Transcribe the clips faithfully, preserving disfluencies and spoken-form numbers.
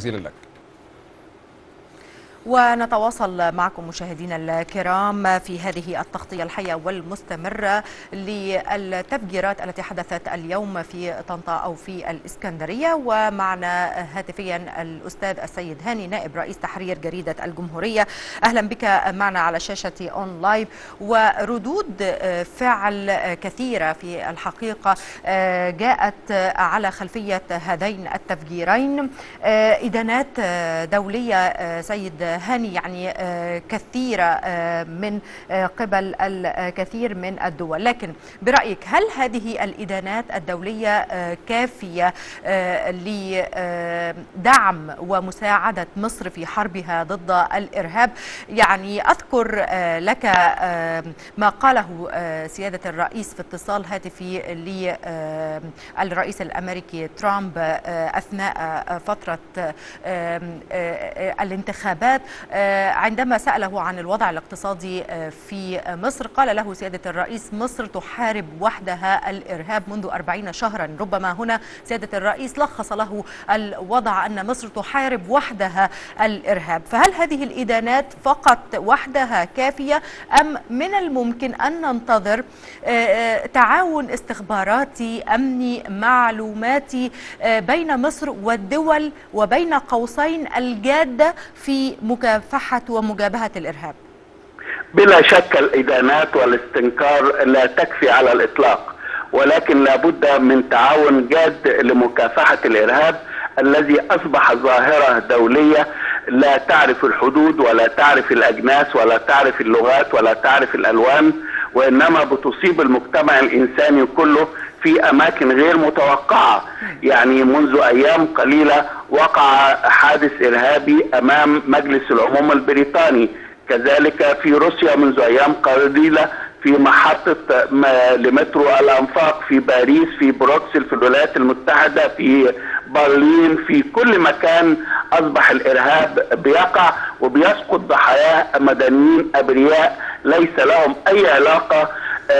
جزيلا لك. ونتواصل معكم مشاهدينا الكرام في هذه التغطية الحية والمستمرة للتفجيرات التي حدثت اليوم في طنطا أو في الإسكندرية، ومعنا هاتفيا الأستاذ السيد هاني نائب رئيس تحرير جريدة الجمهورية. أهلا بك معنا على شاشة أون لايف. وردود فعل كثيرة في الحقيقة جاءت على خلفية هذين التفجيرين، إدانات دولية سيد هاني يعني كثيرة من قبل الكثير من الدول، لكن برأيك هل هذه الإدانات الدولية كافية لدعم ومساعدة مصر في حربها ضد الإرهاب؟ يعني أذكر لك ما قاله سيادة الرئيس في اتصال هاتفي للرئيس الأمريكي ترامب أثناء فترة الانتخابات، عندما سأله عن الوضع الاقتصادي في مصر قال له سيادة الرئيس: مصر تحارب وحدها الإرهاب منذ أربعين شهرا. ربما هنا سيادة الرئيس لخص له الوضع أن مصر تحارب وحدها الإرهاب. فهل هذه الإدانات فقط وحدها كافية أم من الممكن أن ننتظر تعاون استخباراتي أمني معلوماتي بين مصر والدول وبين قوسين الجادة في مكافحة ومجابهة الإرهاب؟ بلا شك الإدانات والاستنكار لا تكفي على الإطلاق، ولكن لابد من تعاون جاد لمكافحة الإرهاب الذي أصبح ظاهرة دولية لا تعرف الحدود ولا تعرف الأجناس ولا تعرف اللغات ولا تعرف الألوان، وإنما بتصيب المجتمع الإنساني كله في أماكن غير متوقعة. يعني منذ أيام قليلة وقع حادث إرهابي أمام مجلس العموم البريطاني، كذلك في روسيا منذ أيام قليلة في محطة لمترو الأنفاق، في باريس، في بروكسل، في الولايات المتحدة، في برلين، في كل مكان أصبح الإرهاب بيقع وبيسقط ضحاياه مدنيين أبرياء ليس لهم أي علاقة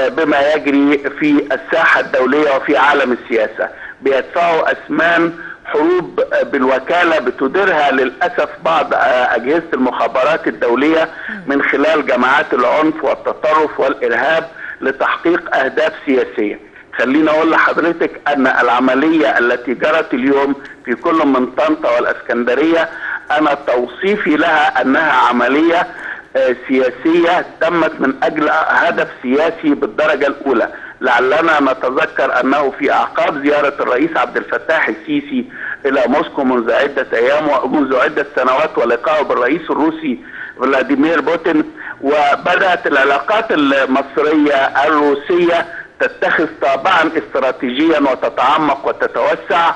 بما يجري في الساحة الدولية وفي عالم السياسة. بيدفعوا أثمان حروب بالوكالة بتديرها للأسف بعض أجهزة المخابرات الدولية من خلال جماعات العنف والتطرف والإرهاب لتحقيق أهداف سياسية. خليني أقول لحضرتك أن العملية التي جرت اليوم في كل من طنطا والإسكندرية أنا توصيفي لها أنها عملية سياسية تمت من أجل هدف سياسي بالدرجة الأولى. لعلنا نتذكر أنه في أعقاب زيارة الرئيس عبد الفتاح السيسي إلى موسكو منذ عدة أيام ومنذ عدة سنوات ولقائه بالرئيس الروسي فلاديمير بوتين، وبدأت العلاقات المصرية الروسية تتخذ طابعا استراتيجيا وتتعمق وتتوسع.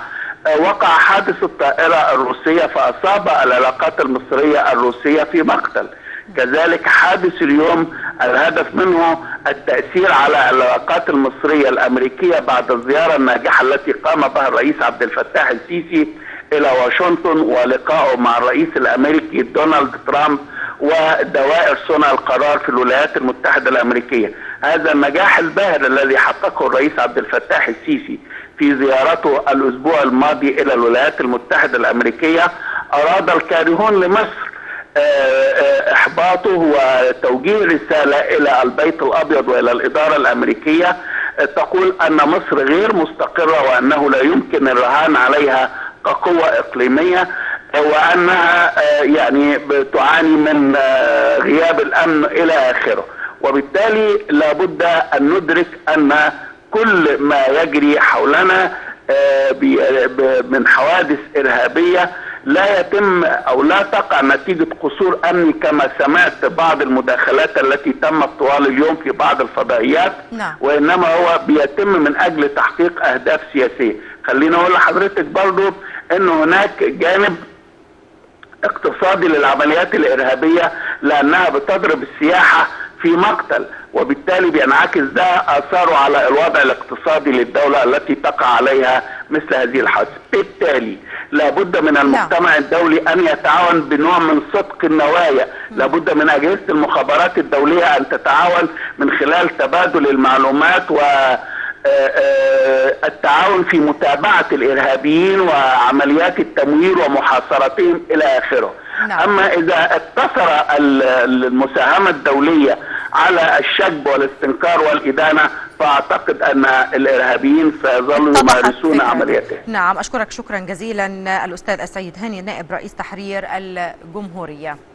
وقع حادث الطائرة الروسية فأصاب العلاقات المصرية الروسية في مقتل، كذلك حادث اليوم الهدف منه التأثير على العلاقات المصرية الأمريكية بعد الزيارة الناجحة التي قام بها الرئيس عبد الفتاح السيسي إلى واشنطن ولقائه مع الرئيس الأمريكي دونالد ترامب ودوائر صنع القرار في الولايات المتحدة الأمريكية. هذا النجاح الباهر الذي حققه الرئيس عبد الفتاح السيسي في زيارته الأسبوع الماضي إلى الولايات المتحدة الأمريكية أراد الكارهون لمصر إحباطه وتوجيه رسالة إلى البيت الأبيض وإلى الإدارة الأمريكية تقول أن مصر غير مستقرة وأنه لا يمكن الرهان عليها كقوة إقليمية، وأنها يعني بتعاني من غياب الأمن إلى آخره. وبالتالي لابد أن ندرك أن كل ما يجري حولنا من حوادث إرهابية لا يتم أو لا تقع نتيجة قصور أمني، كما سمعت بعض المداخلات التي تمت طوال اليوم في بعض الفضائيات، وإنما هو بيتم من أجل تحقيق أهداف سياسية. خلينا أقول لحضرتك برضو أن هناك جانب اقتصادي للعمليات الإرهابية لأنها بتضرب السياحة في مقتل، وبالتالي بينعكس ده آثاره على الوضع الاقتصادي للدولة التي تقع عليها مثل هذه الحادثة. بالتالي لابد من المجتمع الدولي أن يتعاون بنوع من صدق النوايا، لابد من أجهزة المخابرات الدولية أن تتعاون من خلال تبادل المعلومات و التعاون في متابعة الإرهابيين وعمليات التموير ومحاصرتهم إلى آخره. أما إذا اقتصر المساهمة الدولية على الشجب والاستنكار والإدانة فأعتقد أن الإرهابيين سيظلوا يمارسون عملياتهم. نعم، أشكرك شكرا جزيلا الأستاذ السيد هاني نائب رئيس تحرير الجمهورية.